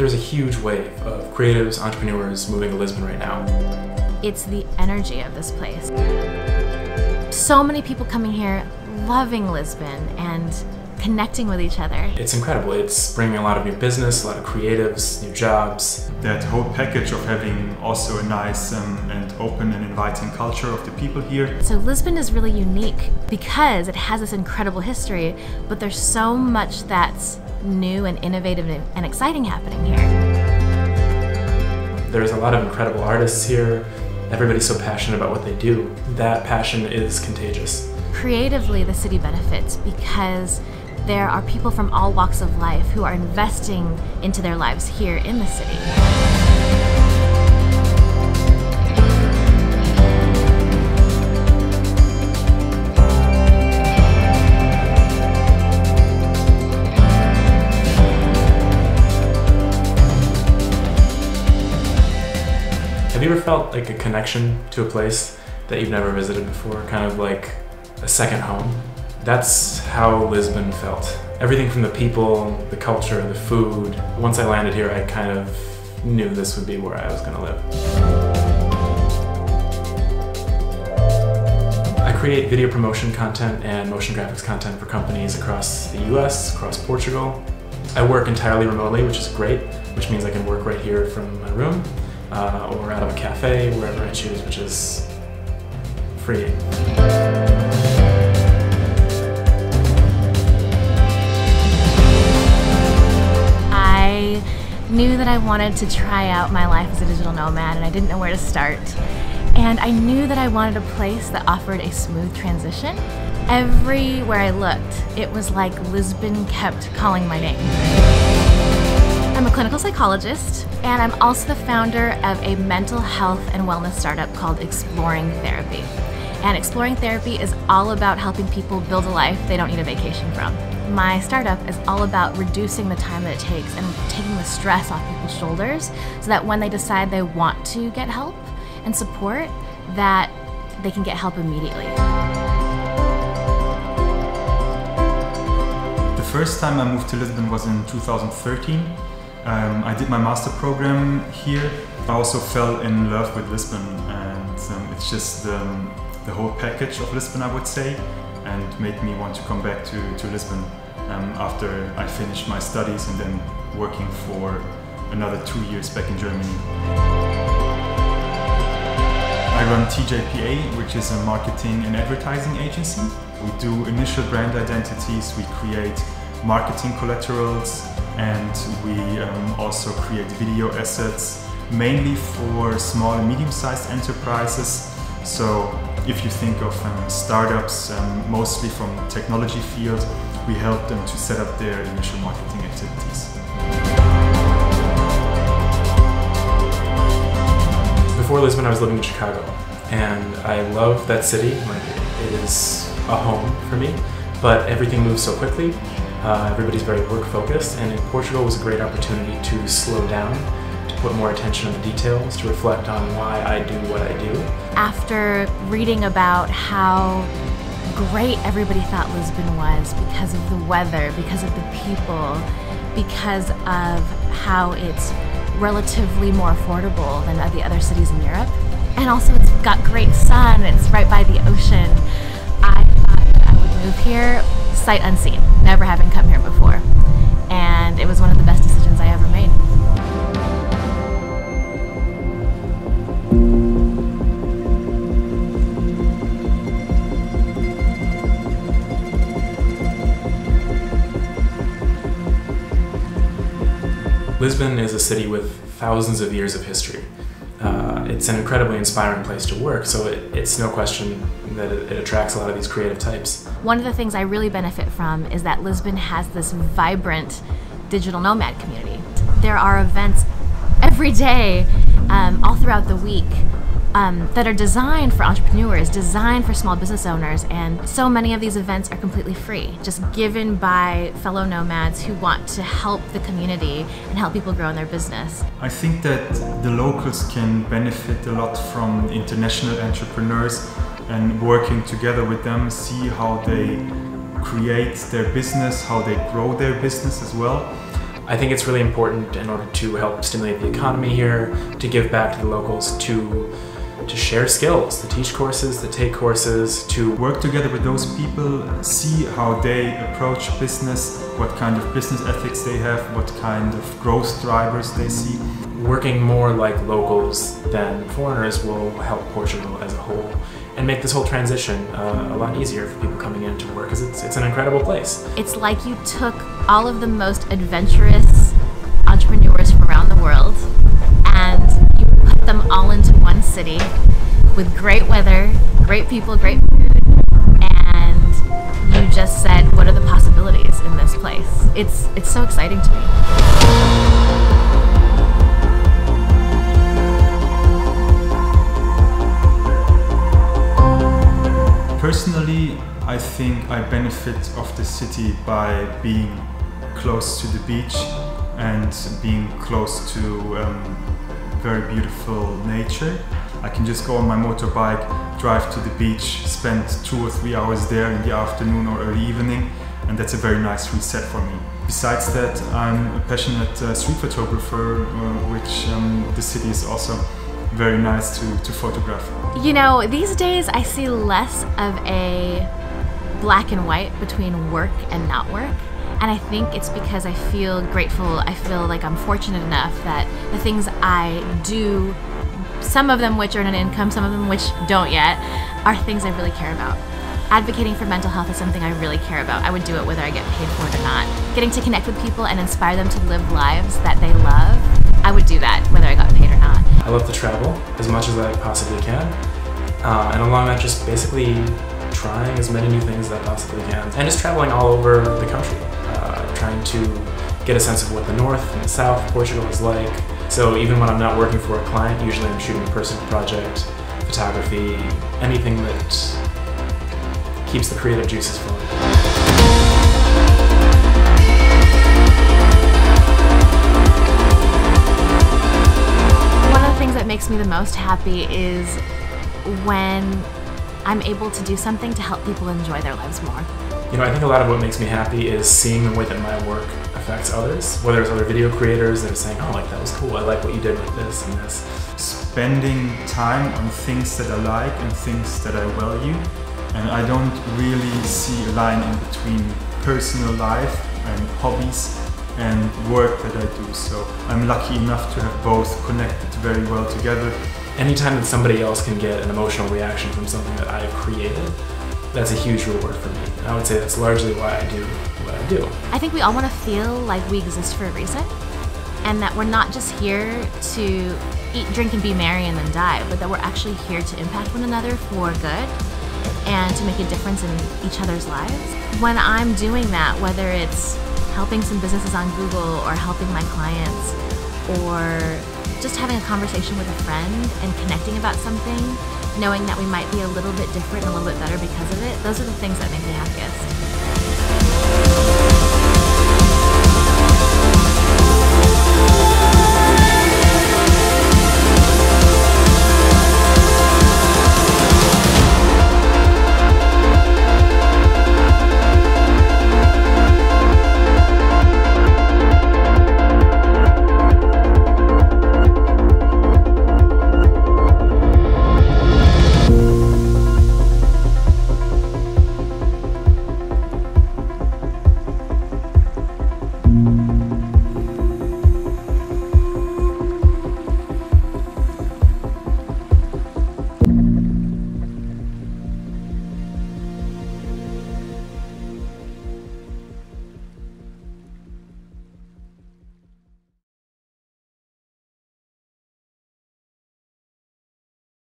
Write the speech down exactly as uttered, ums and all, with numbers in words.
There's a huge wave of creatives, entrepreneurs moving to Lisbon right now. It's the energy of this place. So many people coming here, loving Lisbon and connecting with each other. It's incredible. It's bringing a lot of new business, a lot of creatives, new jobs. That whole package of having also a nice um, and open and inviting culture of the people here. So Lisbon is really unique because it has this incredible history, but there's so much that's new and innovative and exciting happening here. There's a lot of incredible artists here. Everybody's so passionate about what they do. That passion is contagious. Creatively, the city benefits because there are people from all walks of life who are investing into their lives here in the city. Have you ever felt like a connection to a place that you've never visited before, kind of like a second home? That's how Lisbon felt. Everything from the people, the culture, the food. Once I landed here, I kind of knew this would be where I was going to live. I create video promotion content and motion graphics content for companies across the U S, across Portugal. I work entirely remotely, which is great, which means I can work right here from my room uh, or out of a cafe, wherever I choose, which is freeing. I knew that I wanted to try out my life as a digital nomad and I didn't know where to start. And I knew that I wanted a place that offered a smooth transition. Everywhere I looked, it was like Lisbon kept calling my name. I'm a clinical psychologist and I'm also the founder of a mental health and wellness startup called Exploring Therapy. And Exploring Therapy is all about helping people build a life they don't need a vacation from. My startup is all about reducing the time that it takes and taking the stress off people's shoulders so that when they decide they want to get help and support, that they can get help immediately. The first time I moved to Lisbon was in two thousand thirteen. Um, I did my master program here. I also fell in love with Lisbon and um, it's just um, the whole package of Lisbon, I would say, and made me want to come back to, to Lisbon um, after I finished my studies and then working for another two years back in Germany. I run T J P A, which is a marketing and advertising agency. We do initial brand identities, we create marketing collaterals, and we um, also create video assets, mainly for small and medium-sized enterprises. So if you think of um, startups, um, mostly from the technology field, we help them to set up their initial marketing activities. Before Lisbon, I was living in Chicago, and I love that city. Like, it is a home for me, but everything moves so quickly. Uh, everybody's very work-focused, and in Portugal, it was a great opportunity to slow down, put more attention on the details, to reflect on why I do what I do. After reading about how great everybody thought Lisbon was because of the weather, because of the people, because of how it's relatively more affordable than the other cities in Europe, and also it's got great sun, it's right by the ocean, I thought I would move here sight unseen, never having come here before. And it was one of the best decisions I ever made. Lisbon is a city with thousands of years of history. Uh, it's an incredibly inspiring place to work, so it, it's no question that it, it attracts a lot of these creative types. One of the things I really benefit from is that Lisbon has this vibrant digital nomad community. There are events every day, um, all throughout the week, Um, that are designed for entrepreneurs, designed for small business owners, and so many of these events are completely free, just given by fellow nomads who want to help the community and help people grow in their business. I think that the locals can benefit a lot from international entrepreneurs and working together with them, see how they create their business, how they grow their business as well. I think it's really important in order to help stimulate the economy here, to give back to the locals, to to share skills, to teach courses, to take courses, to work together with those people, see how they approach business, what kind of business ethics they have, what kind of growth drivers they see. Working more like locals than foreigners will help Portugal as a whole and make this whole transition uh, a lot easier for people coming in to work, because it's, it's an incredible place. It's like you took all of the most adventurous entrepreneurs from around the world and you put them all into one city with great weather, great people, great food, and you just said, what are the possibilities in this place? It's, it's so exciting to me. Personally, I think I benefit of the city by being close to the beach and being close to um, very beautiful nature. I can just go on my motorbike, drive to the beach, spend two or three hours there in the afternoon or early evening, and that's a very nice reset for me. Besides that, I'm a passionate uh, street photographer, uh, which um, the city is also very nice to, to photograph. You know, these days I see less of a black and white between work and not work. And I think it's because I feel grateful, I feel like I'm fortunate enough that the things I do, some of them which earn an income, some of them which don't yet, are things I really care about. Advocating for mental health is something I really care about. I would do it whether I get paid for it or not. Getting to connect with people and inspire them to live lives that they love, I would do that whether I got paid or not. I love to travel as much as I possibly can, uh, and along that just basically trying as many new things as I possibly can, and just traveling all over the country, uh, trying to get a sense of what the north and the south of Portugal is like. So even when I'm not working for a client, usually I'm shooting a personal project, photography, anything that keeps the creative juices flowing. Makes me the most happy is when I'm able to do something to help people enjoy their lives more. You know, I think a lot of what makes me happy is seeing the way that my work affects others, whether it's other video creators that are saying, oh, like, that was cool, I like what you did with this and this. Spending time on things that I like and things that I value, and I don't really see a line in between personal life and hobbies and work that I do, so I'm lucky enough to have both connected very well together. Anytime that somebody else can get an emotional reaction from something that I've created, that's a huge reward for me. And I would say that's largely why I do what I do. I think we all want to feel like we exist for a reason, and that we're not just here to eat, drink, and be merry and then die, but that we're actually here to impact one another for good and to make a difference in each other's lives. When I'm doing that, whether it's helping some businesses on Google or helping my clients or just having a conversation with a friend and connecting about something, knowing that we might be a little bit different and a little bit better because of it, those are the things that make me happiest.